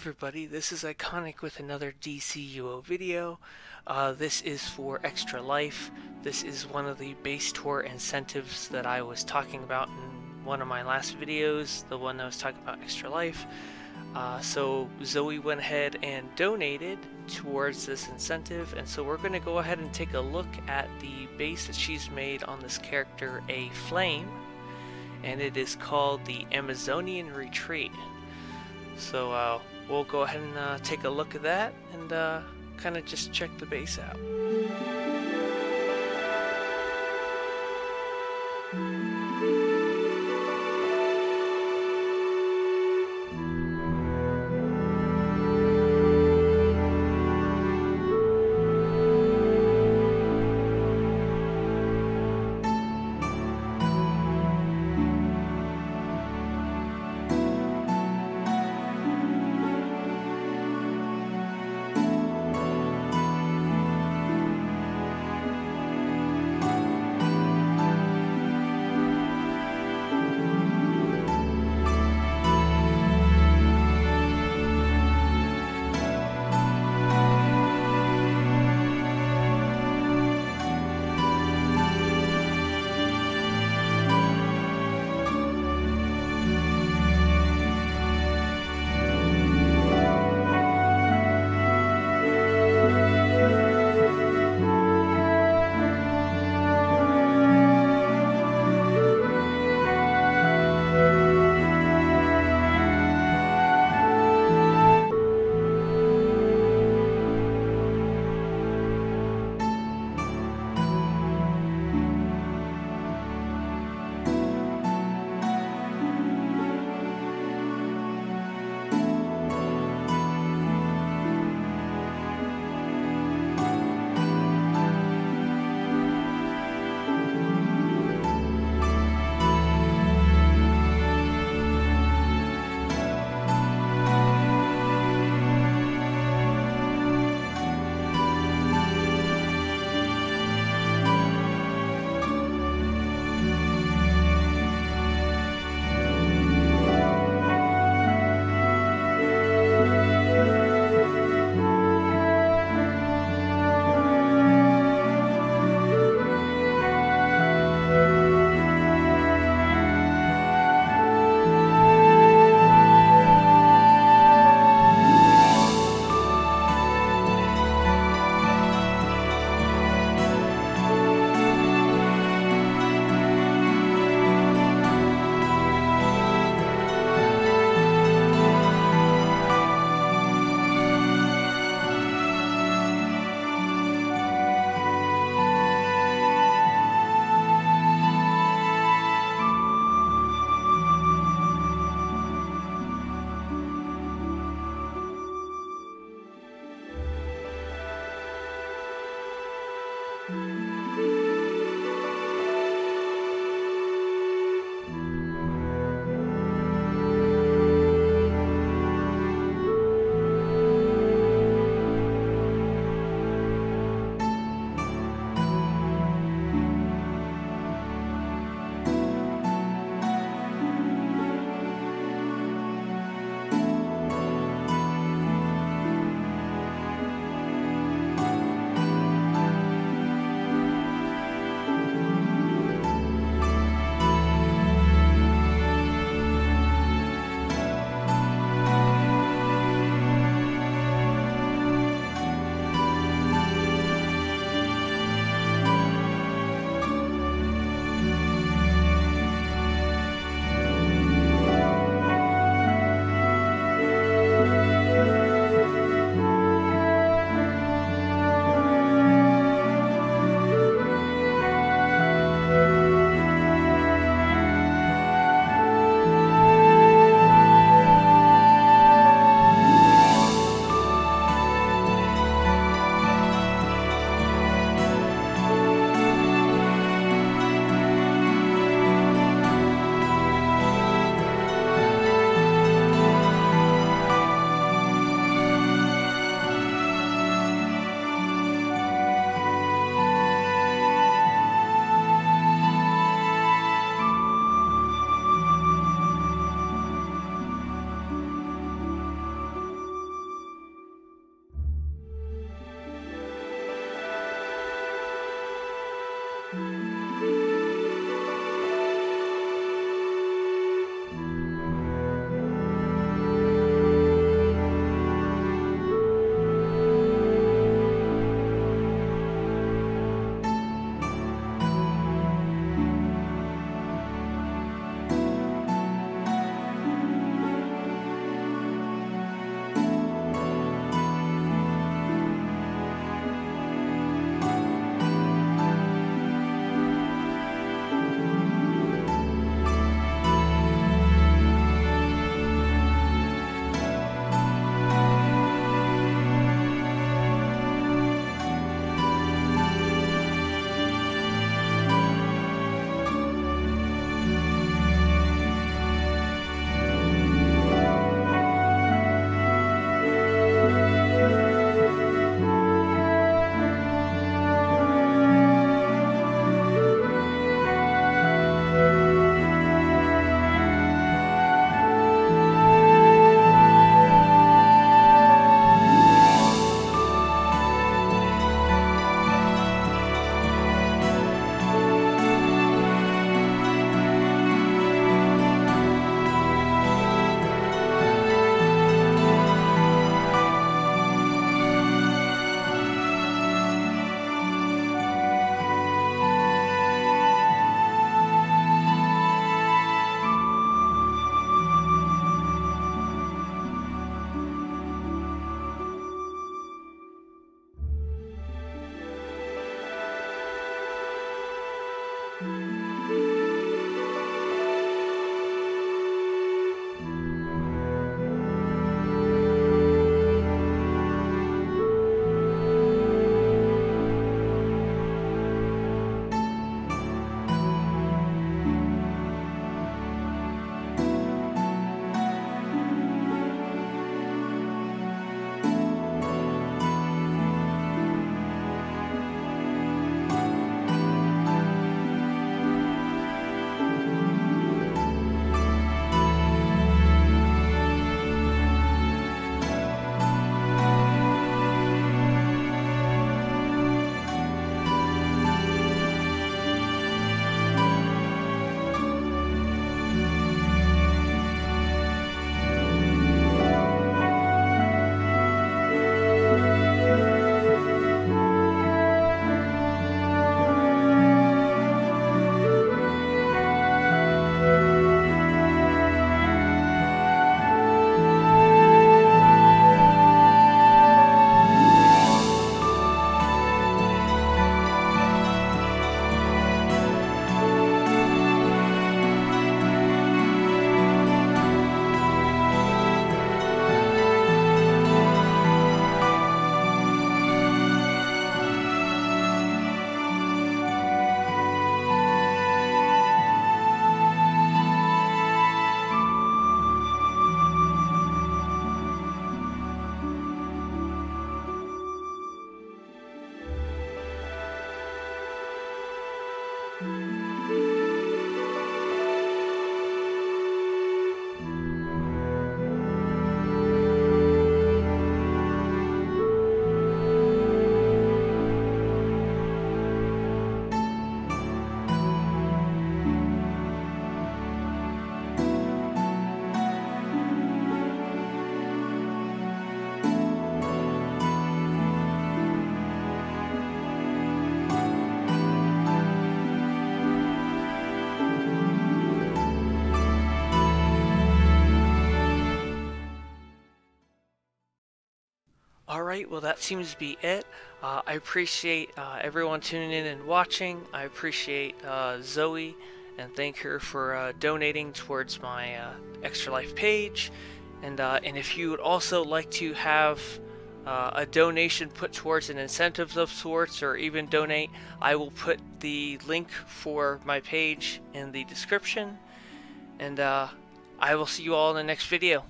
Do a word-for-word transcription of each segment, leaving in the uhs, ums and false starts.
everybody, this is Iconic with another D C U O video. Uh, this is for Extra Life. This is one of the base tour incentives that I was talking about in one of my last videos, the one that was talking about Extra Life. Uh, so Zoe went ahead and donated towards this incentive, and so we're going to go ahead and take a look at the base that she's made on this character, a Flame, and it is called the Amazoonian Retreat. So uh, we'll go ahead and uh, take a look at that and uh, kind of just check the base out. Alright, well that seems to be it. Uh, I appreciate uh, everyone tuning in and watching. I appreciate uh, Zoe and thank her for uh, donating towards my uh, Extra Life page. And, uh, and if you would also like to have uh, a donation put towards an incentive of sorts or even donate, I will put the link for my page in the description. And uh, I will see you all in the next video.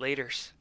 Laters.